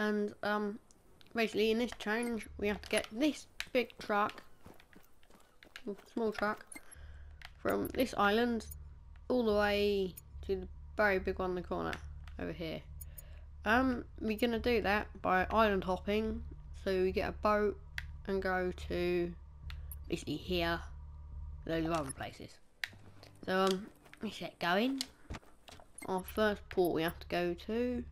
And basically in this challenge we have to get this big truck, small truck, from this island all the way to the very big one in the corner over here. We're gonna do that by island hopping, so we get a boat and go to basically here, loads of other places. So let's get going. Our first port we have to go to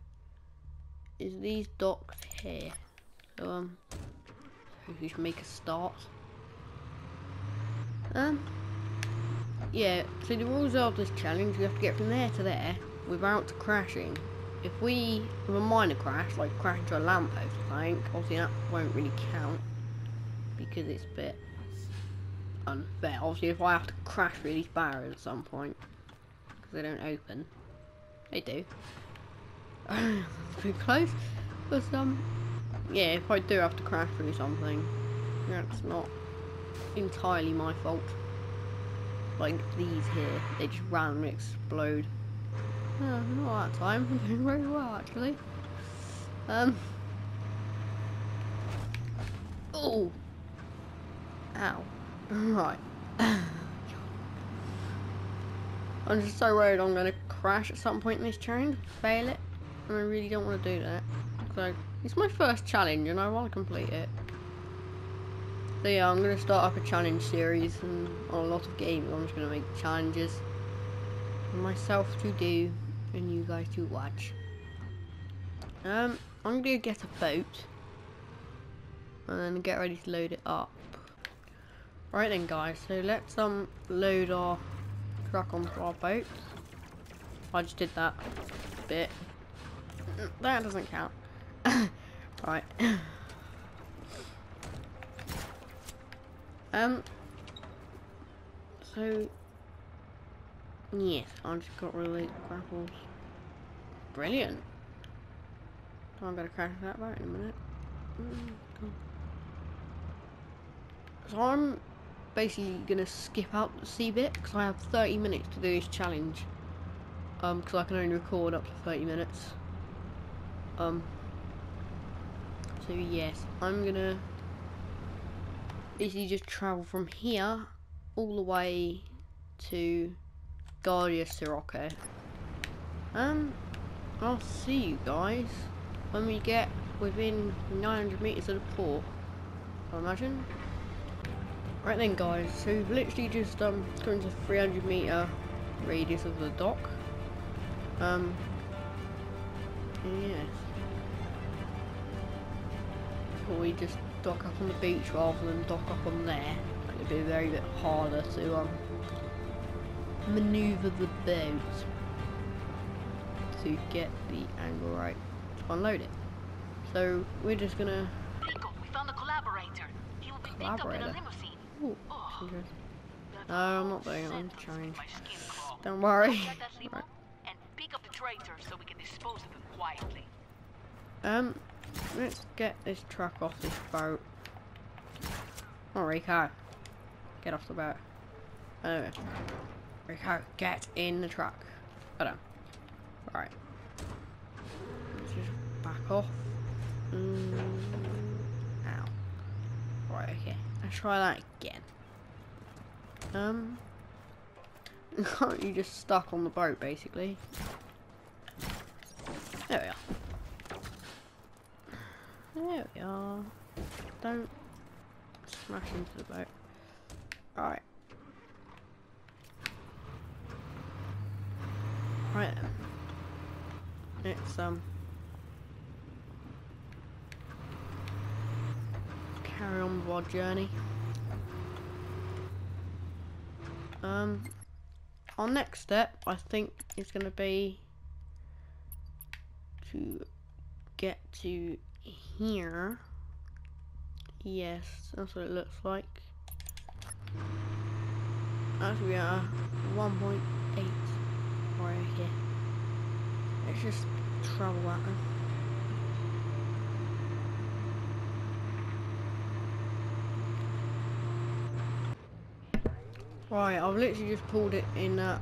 is these docks here. So we should make a start. Yeah, so the rules of this challenge, we have to get from there to there without crashing. If we have a minor crash, like crash into a lamppost or something, obviously that won't really count because it's a bit unfair. Obviously if I have to crash through these barriers at some point, because they don't open. They do. Pretty close. But yeah, if I do have to crash through something, that's not entirely my fault. Like these here, they just randomly explode. Oh, not that time, I'm doing very well actually. Oh! Ow. Right. I'm just so worried I'm going to crash at some point in this challenge, fail it, and I really don't want to do that. So, it's my first challenge and I want to complete it. So yeah, I'm going to start up a challenge series and on a lot of games I'm just going to make challenges for myself to do and you guys to watch. I'm going to get a boat and then get ready to load it up. Right then guys, so let's load our truck onto our boat. I just did that bit. That doesn't count. Right. So yes, I just got rid of the grapples. Brilliant. I'm gonna crash that boat in a minute. Cool. So I'm basically gonna skip out the sea bit because I have 30 minutes to do this challenge. Because I can only record up to 30 minutes. So yes, I'm gonna basically just travel from here all the way to Guardia Sirocco. I'll see you guys when we get within 900 meters of the port, I imagine. Right then guys, so we've literally just come to 300 meter radius of the dock. Yes. So we just dock up on the beach rather than dock up on there. It'd be very bit harder to manoeuvre the boat to get the angle right to unload it. So we're just gonna. Rico, we found a collaborator. He will be picked up in a limousine. Ooh, no, I'm not doing it. I'm trying. Don't worry. Right. And pick up the traitor so we can dispose of them quietly. Let's get this truck off this boat. Oh, Rico, get off the boat. Anyway, Rico, get in the truck. Hold on. Right. Let's just back off. Ow. Right, okay. Let's try that again. I'm currently just stuck on the boat, basically. There we are. There we are. Don't smash into the boat. Alright. Right then. Let's carry on with our journey. Our next step I think is gonna be to get to here. Yes, that's what it looks like. Actually we are 1.8 right here. Let's just travel that one. Right, I've literally just pulled it in a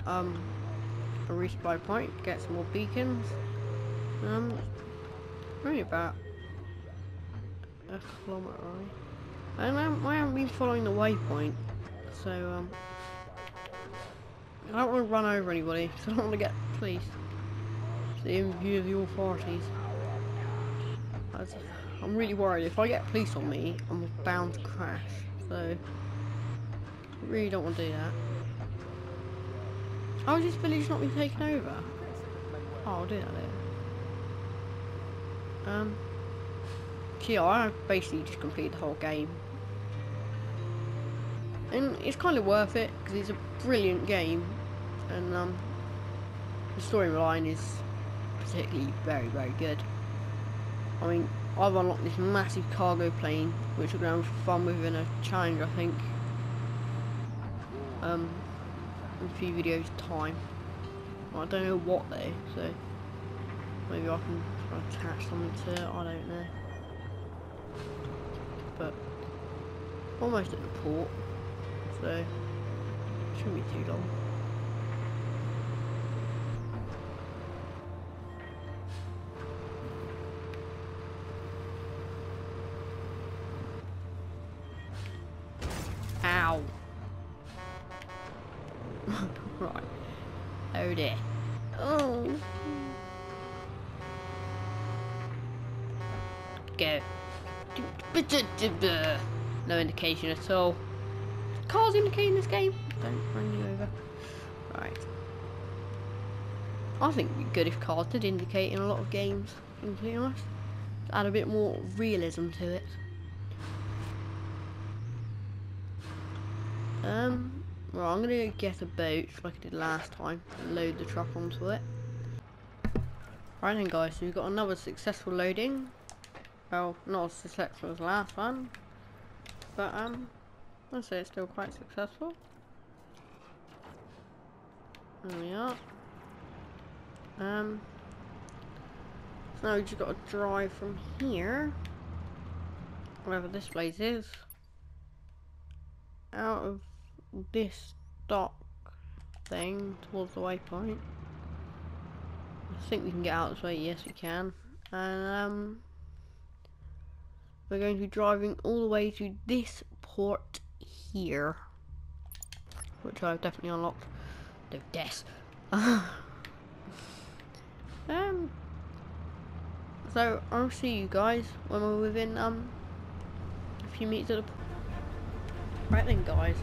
resupply point, get some more beacons. Only about a kilometre, right? I haven't been following the waypoint, so I don't want to run over anybody, because I don't want to get police. It's in view of the authorities. I'm really worried, if I get police on me, I'm bound to crash, so I really don't want to do that. How is this village not been taken over? Oh, I'll do that later. So yeah, I basically just completed the whole game. And it's kind of worth it, because it's a brilliant game. And the storyline is particularly very, very good. I mean, I've unlocked this massive cargo plane, which we're going to have fun with in a challenge, I think. In a few videos time. I don't know what though, so maybe I can try to attach something to it, I don't know. But almost at the port, so it shouldn't be too long. Ow! Right. Oh dear. Oh. Go. No indication at all. Cars indicating this game. Don't run you over. Right. I think it'd be good if cars did indicate in a lot of games, to be honest. Add a bit more realism to it. Right, I'm gonna go get a boat like I did last time and load the truck onto it. Right then guys, so we've got another successful loading. Well, not as successful as the last one, but I'd say it's still quite successful. There we are. So now we've just got to drive from here, wherever this place is, out of this dock thing towards the waypoint. I think we can get out this way, yes we can. And we're going to be driving all the way to this port here, which I've definitely unlocked. No death. So I'll see you guys when we're within a few meters of the port. Right then guys,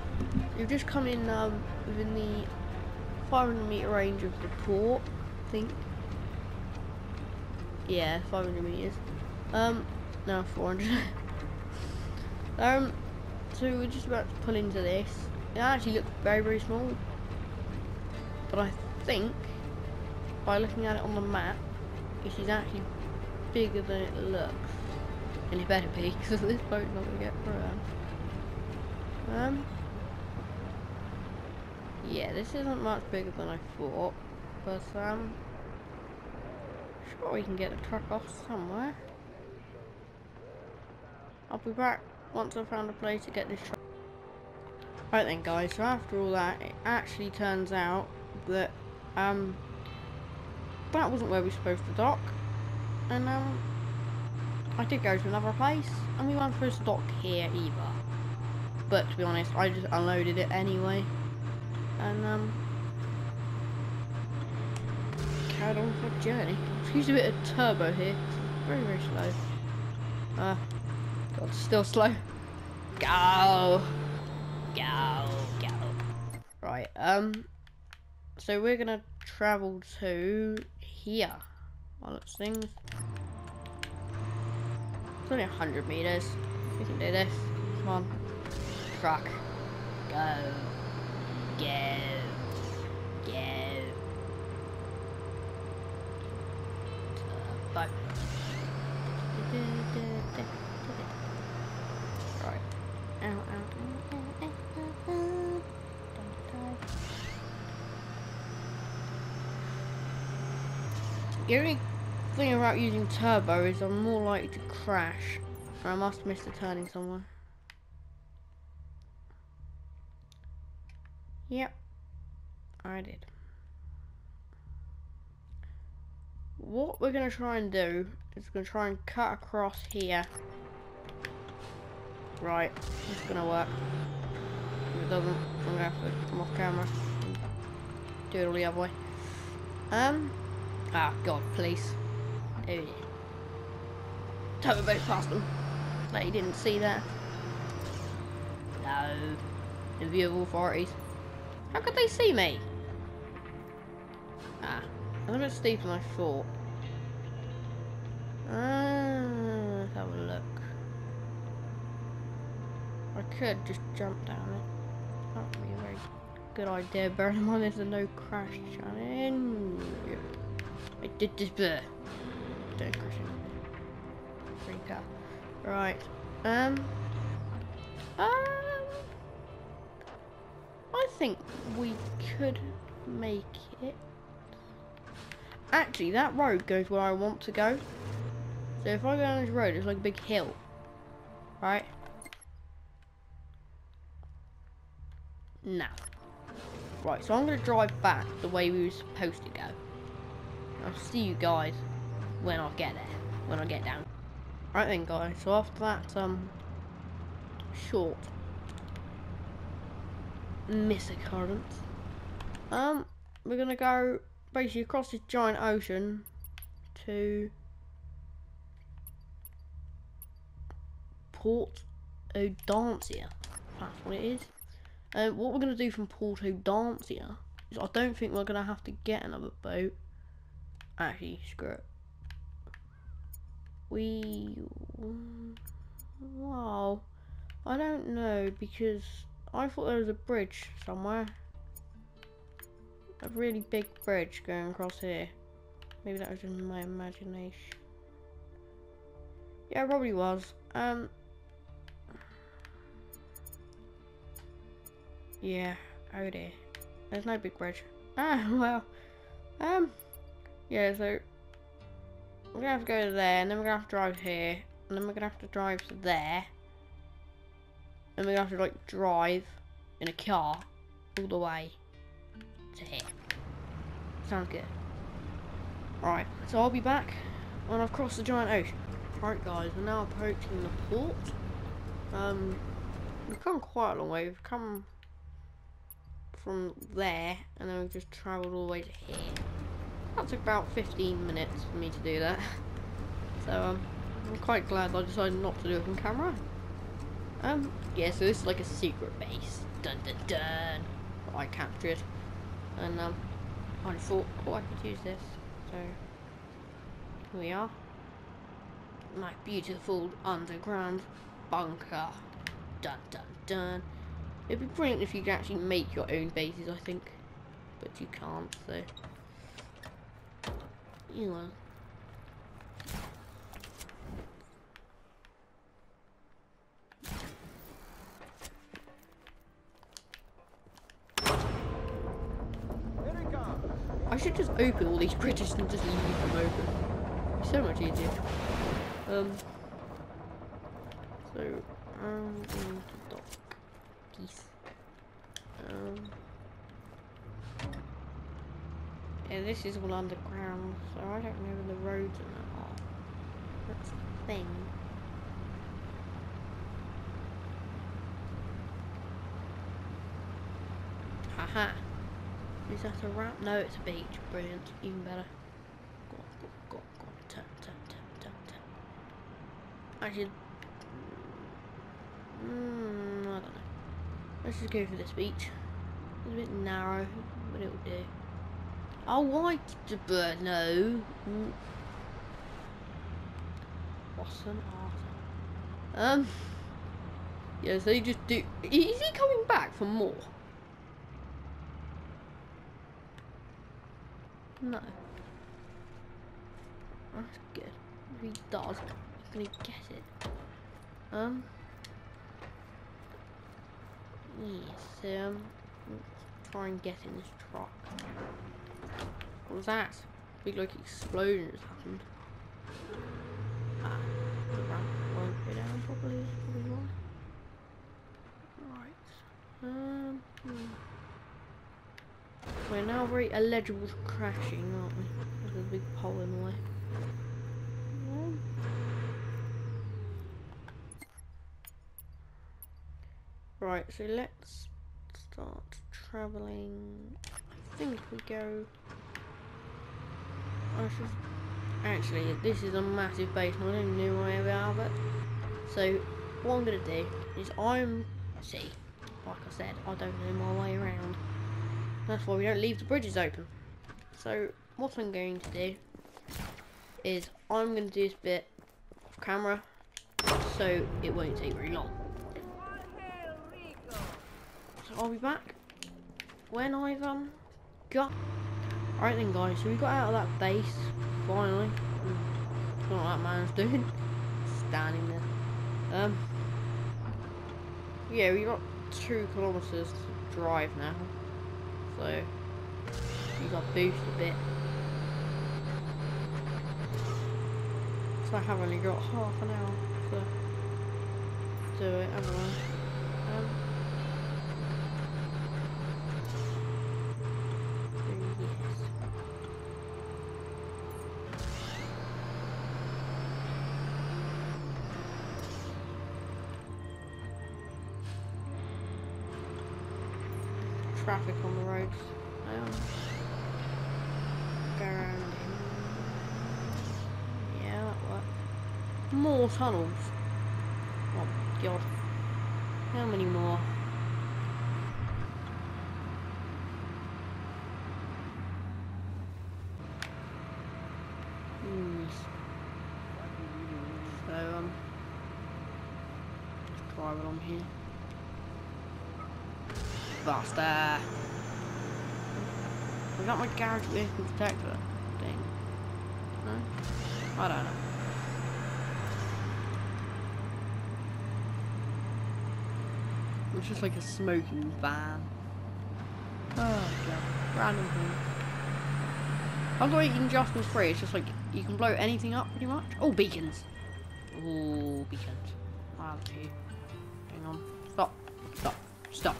we've just come in within the 500 meter range of the port, I think. Yeah, 500 meters. No, 400. So we're just about to pull into this. It actually looks very, very small, but I think by looking at it on the map, it is actually bigger than it looks, and it better be, because this boat's not going to get through. Yeah, this isn't much bigger than I thought, but I'm sure we can get the truck off somewhere. I'll be back once I've found a place to get this truck. Right then guys, so after all that, it actually turns out that that wasn't where we were supposed to dock, and I did go to another place, and we weren't supposed to dock here either. But to be honest, I just unloaded it anyway, and carried on for the journey. I've used a bit of turbo here, it's very, very slow. God, it's still slow. Go! Go! Go! Right, so we're gonna travel to here, by the looks of things. It's only 100 meters, we can do this, come on. Truck. Go. Go. Go. Bye. Right. Ow, ow, ow, ow, ow, ow. The only thing about using turbo is I'm more likely to crash. I must have missed the turning somewhere. Yep, I did. What we're going to try and do is we're going to try and cut across here Right, it's gonna work. If it doesn't, I'm gonna have to come off camera. Do it all the other way. Ah, God, please. There we go. Totally both past them. Like you didn't see that. No. In view of authorities. How could they see me? Ah, I'm not steep than I thought. Let's have a look. I could just jump down it. That would be a very good idea, bearing in mind there's a no crash challenge. I did this bit. Don't crash in. Free car. Right. I think we could make it. Actually, that road goes where I want to go. So if I go down this road, it's like a big hill. Right? No. Right, so I'm going to drive back the way we were supposed to go. I'll see you guys when I get there. When I get down. Right then, guys. So after that, short misoccurrence, we're going to go basically across this giant ocean to Port Odancia. That's what it is. What we're going to do from Port Odancia is I don't think we're going to have to get another boat. Actually, screw it. Wow. I don't know, because I thought there was a bridge somewhere. A really big bridge going across here. Maybe that was in my imagination. Yeah, it probably was. Yeah, oh dear. There's no big bridge. Ah, well. Yeah, so we're gonna have to go to there, and then we're gonna have to drive here, and then we're gonna have to drive to there. And we're gonna have to like drive in a car all the way to here. Sounds good. Alright, so I'll be back when I've crossed the giant ocean. Alright guys, we're now approaching the port. We've come quite a long way. We've come from there and then we've just travelled all the way to here. That took about 15 minutes for me to do that. So I'm quite glad I decided not to do it on camera. Yeah, so this is like a secret base. Dun dun dun! That I captured. And, I thought, oh, I could use this. So, here we are. My beautiful underground bunker. Dun dun dun. It'd be brilliant if you could actually make your own bases, I think. But you can't, so. You know. I should just open all these bridges and just leave them open. It's so much easier. So I'm going to dock. Peace. Yeah, this is all underground, so I don't know where the roads and that are. That's the thing. Haha. Is that a wrap? No, it's a beach. Brilliant. Even better. Go on, go on, go on. Turn, turn, turn, turn, turn. Actually, I don't know. Let's just go for this beach. It's a bit narrow, but it'll do. Oh, why the bird? No. What's an arse? Yeah, so you just do. Is he coming back for more? No. That's good. If he does, he's gonna get it. Yes, let's try and get in this truck. What was that? Big like explosion has happened. Ah, the ramp won't go down properly, is probably wrong. Right. We're now very eligible to crashing, aren't we? There's a big pole in the way. Right, so let's start traveling. I think we go. I should. Actually, this is a massive basement. I don't know where we are, but so what I'm gonna do is like I said, I don't know my way around. That's why we don't leave the bridges open. So what I'm going to do is I'm gonna do this bit off camera, so it won't take very long. So I'll be back when I've got. Alright then, guys. So we got out of that base. Finally, I don't know what that man's doing, standing there. Yeah, we got 2 kilometers to drive now, so we got boosted a bit. So I have only got half an hour to do it, haven't I? Traffic on the roads. Go around here. Yeah, that worked. More tunnels. Oh my god. How many more? So, let's drive along here. Faster. I've got my garage vehicle detector thing. No? I don't know. It's just like a smoking van. Oh god. Random thing. I thought you can just was free, it's just like you can blow anything up pretty much. Oh, beacons. Oh, beacons. I'll have two. Hang on. Stop. Stop. Stop.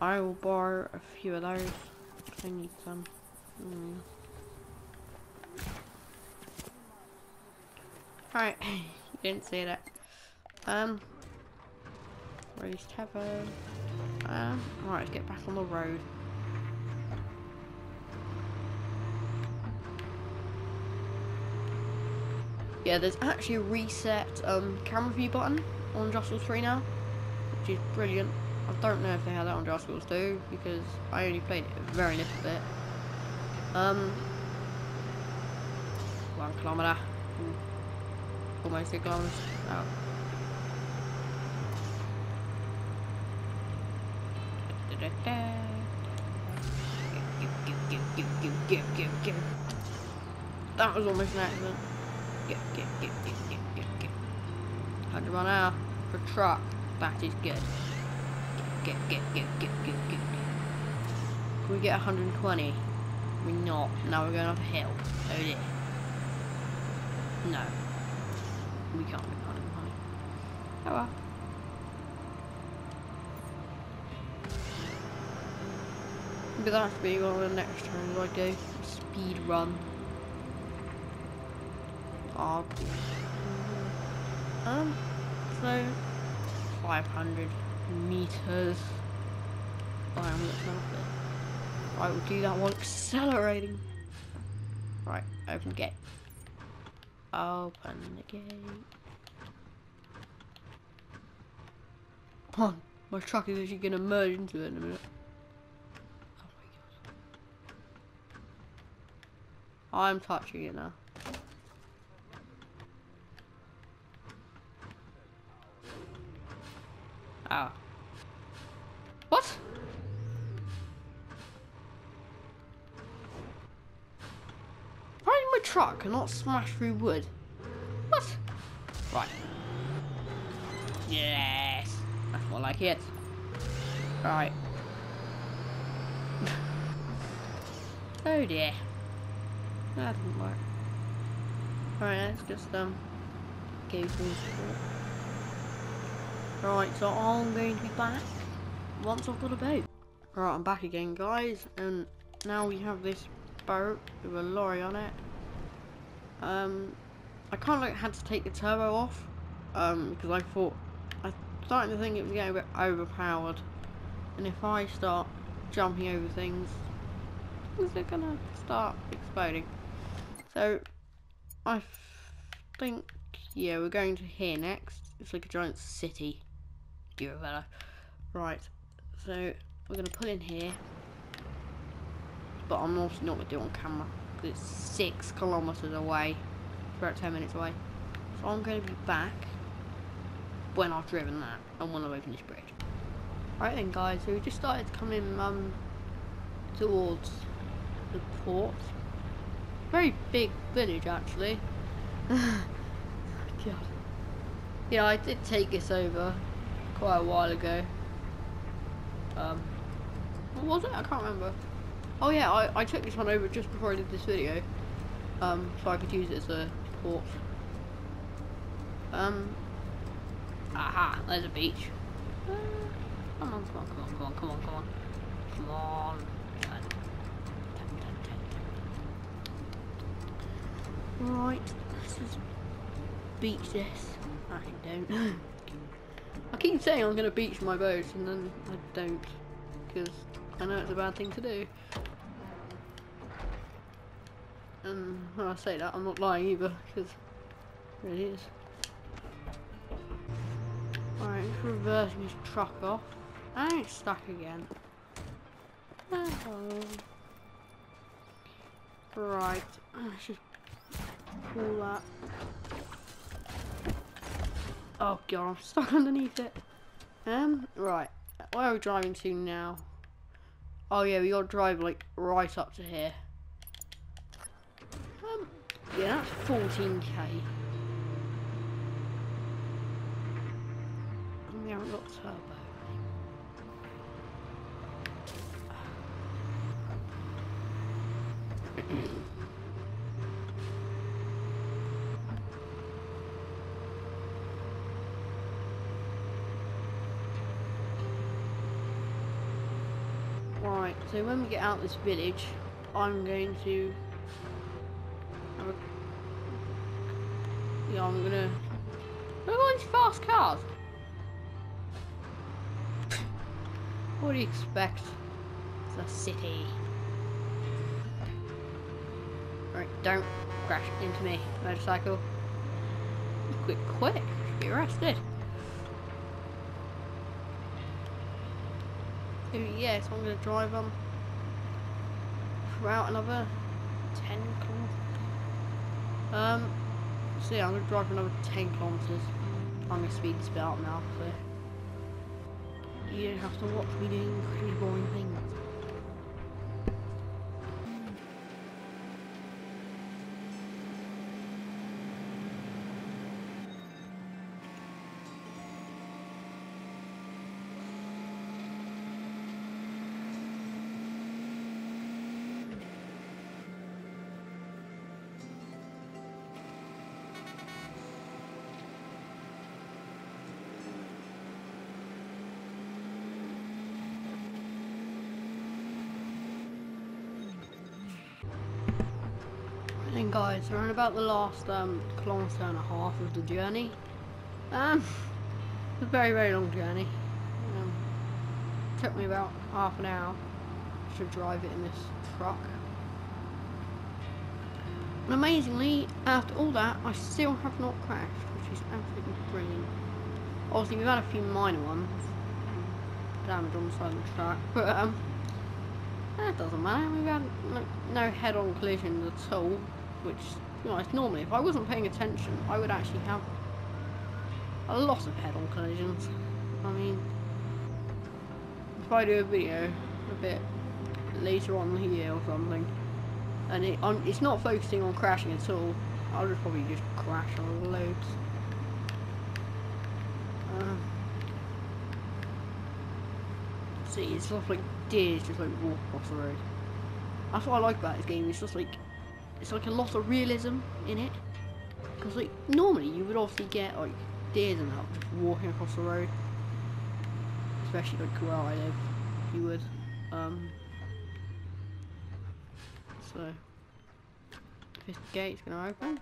I will borrow a few of those. I need some. Alright, you didn't see that. Raised heaven. Alright, let's get back on the road. Yeah, there's actually a reset camera view button on Just Cause 3 now, which is brilliant. I don't know if they had that on Just Cause 2 because I only played it a very little bit. 1 kilometre, almost 2 kilometers. Oh. That was almost an accident. 100 mph for a truck. That is good. Get. Can we get 120? We're not. Now we're going up a hill. Oh dear. No. We can't get 120. Oh well. But that's be one of the next turns I do. Speed run. Oh dear. So 500 meters. I will do that while accelerating. Right, open the gate. Open the gate. Come on, my truck is actually gonna merge into it in a minute. Oh my god. I'm touching it now. Oh. What? Why did my truck not smash through wood? What? Right. Yes. That's more like it. Right. Oh dear. That didn't work. Alright, let's just go through. Right, so I'm going to be back once I've got a boat. Right, I'm back again, guys, and now we have this boat with a lorry on it. I kind of had to take the turbo off because I thought I'm starting to think it was getting a bit overpowered. And if I start jumping over things, things are going to start exploding. So, I think, yeah, we're going to here next. It's like a giant city. You're a fellow. Right, so we're going to pull in here. But I'm also not going to do it on camera, because it's 6 kilometres away. It's about 10 minutes away. So I'm going to be back when I've driven that and when I've opened this bridge. Right then, guys, so we just started coming towards the port. Very big village, actually. God. Yeah, I did take this over quite a while ago. What was it? I can't remember. Oh yeah, I took this one over just before I did this video, so I could use it as a port. Aha, there's a beach. Come on, come on, come on, come on, come on, come on. Right, let's just beach this. I don't. I keep saying I'm going to beach my boat and then I don't, because I know it's a bad thing to do. And when I say that, I'm not lying either, because it really is. Alright, I'm just reversing his truck off. And it's stuck again. Oh. Right, let's just pull that. Oh god, I'm stuck underneath it. Right, where are we driving to now? Oh yeah, we gotta drive like right up to here. Yeah, that's 14k. And we haven't got turbo. Right, so when we get out of this village, I'm going to have a... Yeah, I'm gonna... Look at all these fast cars! What do you expect? It's a city. Right, don't crash into me, motorcycle. Quick, quick! Get arrested! Yeah, so I'm going to drive on throughout another 10 kilometres. So yeah, I'm going to drive another 10 kilometres. I'm going to speed this bit up now, so you don't have to watch me doing incredibly boring things. Guys, we're on about the last kilometre and a half of the journey. It's a very, very long journey. Took me about half an hour to drive it in this truck. And amazingly, after all that, I still have not crashed, which is absolutely brilliant. Obviously, we've had a few minor ones, damage on the side of the track, but that doesn't matter. We've had like, no head-on collisions at all. Which, you know, normally if I wasn't paying attention, I would actually have a lot of head-on collisions. I mean, if I do a video a bit later on here or something, and it's not focusing on crashing at all, I'll just probably just crash on loads. See, it's sort of like deers just like walk across the road. That's what I like about this game. It's just like, it's like a lot of realism in it, because like normally you would obviously get like deers and that just walking across the road, especially like where I live, you would. So this gate's gonna open.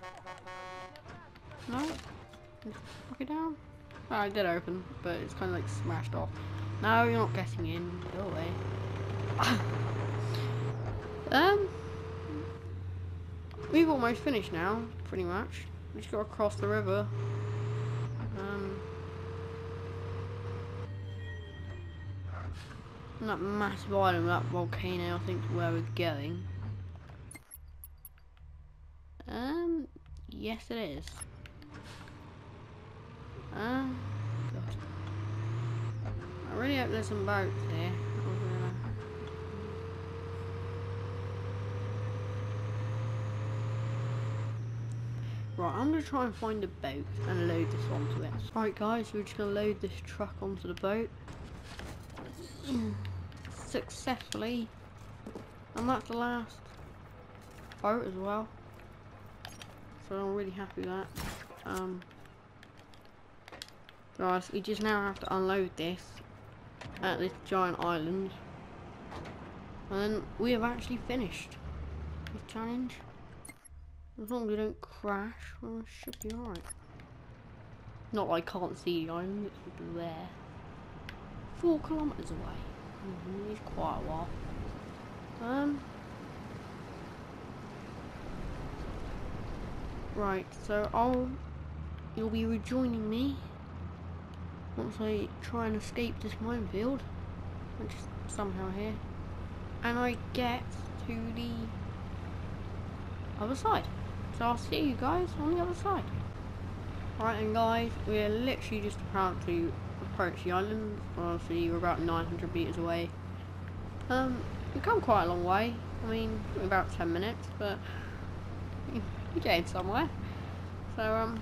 No, fuck it down. Oh, I did open, but it's kind of like smashed off. No, you're not getting in. Go away. We've almost finished now, pretty much. We just gotta cross the river. That massive island, that volcano, I think, is where we're going. Yes, it is. God. I really hope there's some boats here. Right, I'm gonna try and find a boat and load this onto it. Right, guys, we're just gonna load this truck onto the boat. Successfully, and that's the last boat as well, so I'm really happy with that. Guys, we just now have to unload this at this giant island, and then we have actually finished this challenge. As long as we don't crash, we should be alright. Not that I can't see the island, it's there, 4 kilometers away. It's quite a while. Right, so you'll be rejoining me once I try and escape this minefield, which is somehow here, and I get to the other side. So I'll see you guys on the other side. Right, and guys, we're literally just about to approach the island. Obviously, we're about 900 meters away. We've come quite a long way. I mean, about 10 minutes, but we're getting somewhere. So,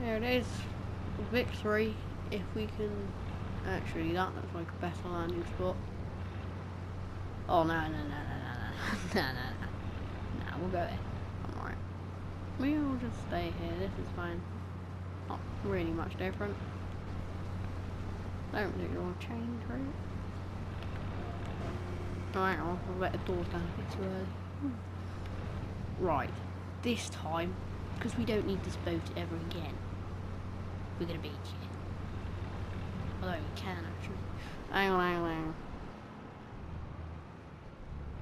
there it is. Victory, if we can. Actually, that's like a better landing spot. Oh, no, we'll go there. I'm alright. We'll just stay here. This is fine. Not really much different. I don't really want to change route. Alright, I'll let the doors down a bit too early. Right, this time, because we don't need this boat ever again, we're gonna beat you. Although we can actually. Hang on.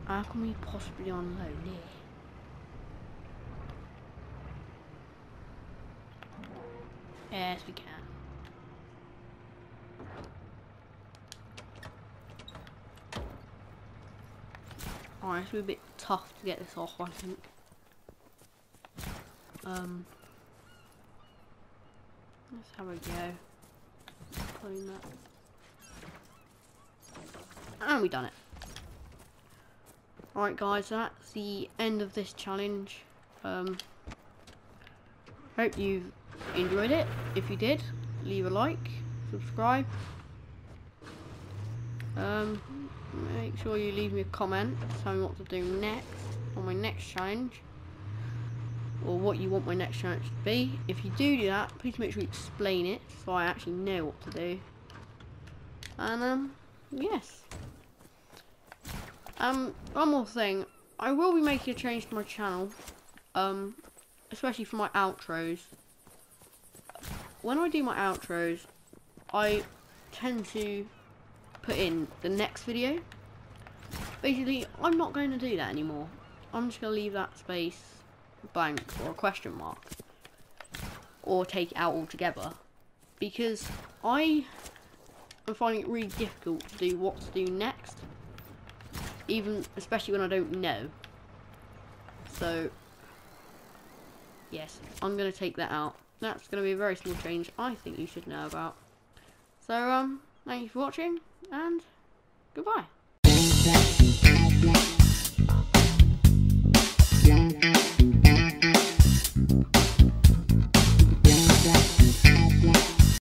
How can we possibly unload here? Yes, we can. Alright, it's a bit tough to get this off, I think. Let's have a go. Clean that. And we done it. Alright, guys, that's the end of this challenge. Hope you've enjoyed it. If you did, leave a like, subscribe, make sure you leave me a comment, tell me what to do next on my next challenge, or what you want my next challenge to be. If you do that, please make sure you explain it so I actually know what to do. And yes, one more thing, I will be making a change to my channel, especially for my outros. When I do my outros, I tend to put in the next video. Basically, I'm not going to do that anymore. I'm just going to leave that space blank or a question mark. Or take it out altogether. Because I am finding it really difficult to do what to do next. Especially when I don't know. So, yes, I'm going to take that out. That's going to be a very small change I think you should know about. So, thank you for watching, and goodbye.